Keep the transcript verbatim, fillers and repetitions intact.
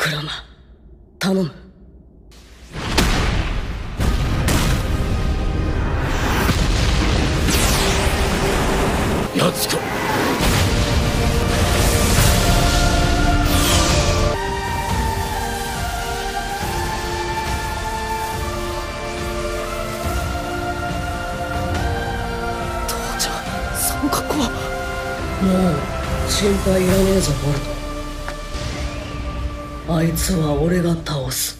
クラマ、頼む。夏子、父ちゃん、その格好は。もう心配いらねえぞボルト。あいつは俺が倒す。